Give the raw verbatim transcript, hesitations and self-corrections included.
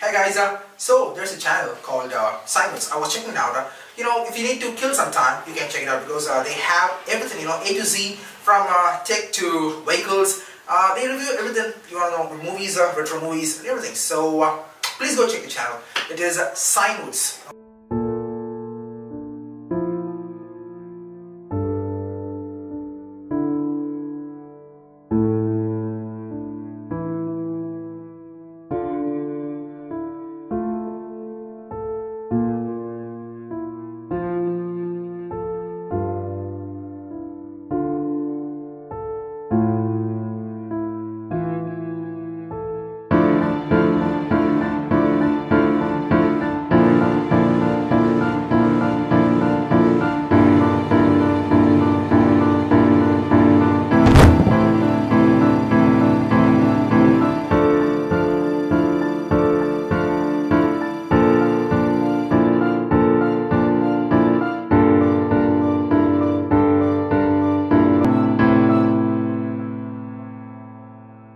Hey guys, uh, so there's a channel called uh, Sign Woods. I was checking it out. Uh, you know, if you need to kill some time, you can check it out because uh, they have everything, you know, A to Z, from uh, tech to vehicles. Uh, they review everything, you want to know, movies, uh, retro movies, and everything. So uh, please go check the channel. It is uh, Sign Woods.